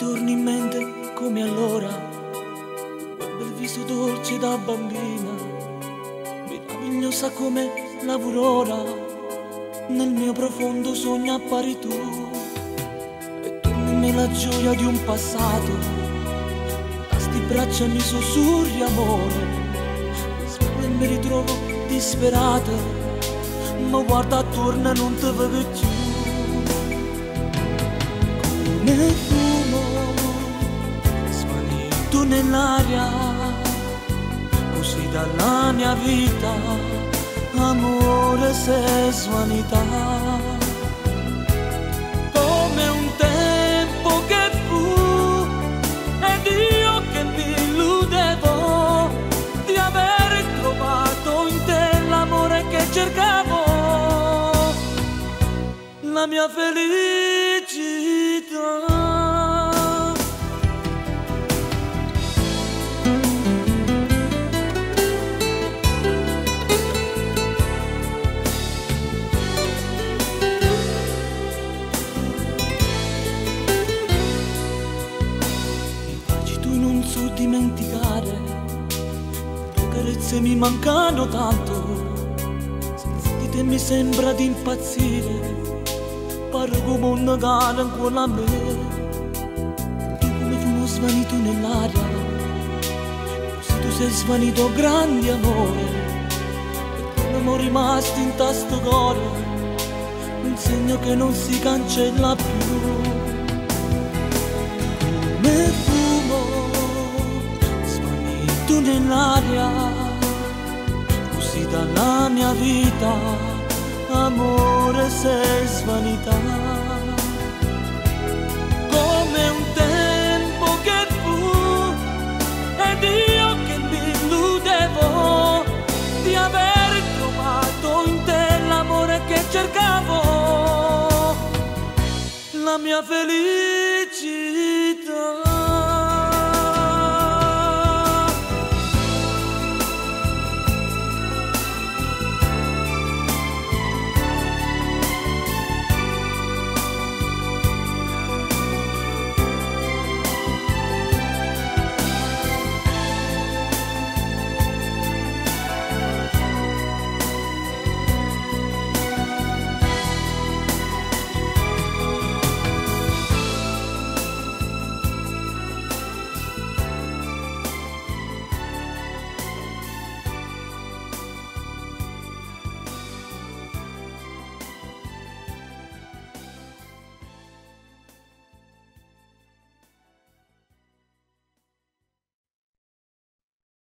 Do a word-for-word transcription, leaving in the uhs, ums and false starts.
torni in mente come allora, quel bel viso dolce da bambina, meravigliosa come l'aurora. Nel mio profondo sogno appari tu, e torni in me la gioia di un passato. A sti braccia mi sussurri amore, e mi ritrovo disperata, ma guarda attorno e non te vedo più. Nel fumo, svanito nell'aria, così dalla mia vita, amore sei svanità. Come un tempo che fu, ed io che mi illudevo di aver trovato in te l'amore che cercavo, la mia felicità. Dimenticare, le carezze mi mancano tanto, senza di te mi sembra di impazzire, pare come un Natale ancora a me. Tu come fumo svanito nell'aria, se tu sei svanito grande amore, e tu non rimasti in tasto cuore, un segno che non si cancella più. Nell'aria, così dalla mia vita, amore sei svanità. Come un tempo che fu, ed io che mi illudevo di aver trovato in te l'amore che cercavo, la mia felicità.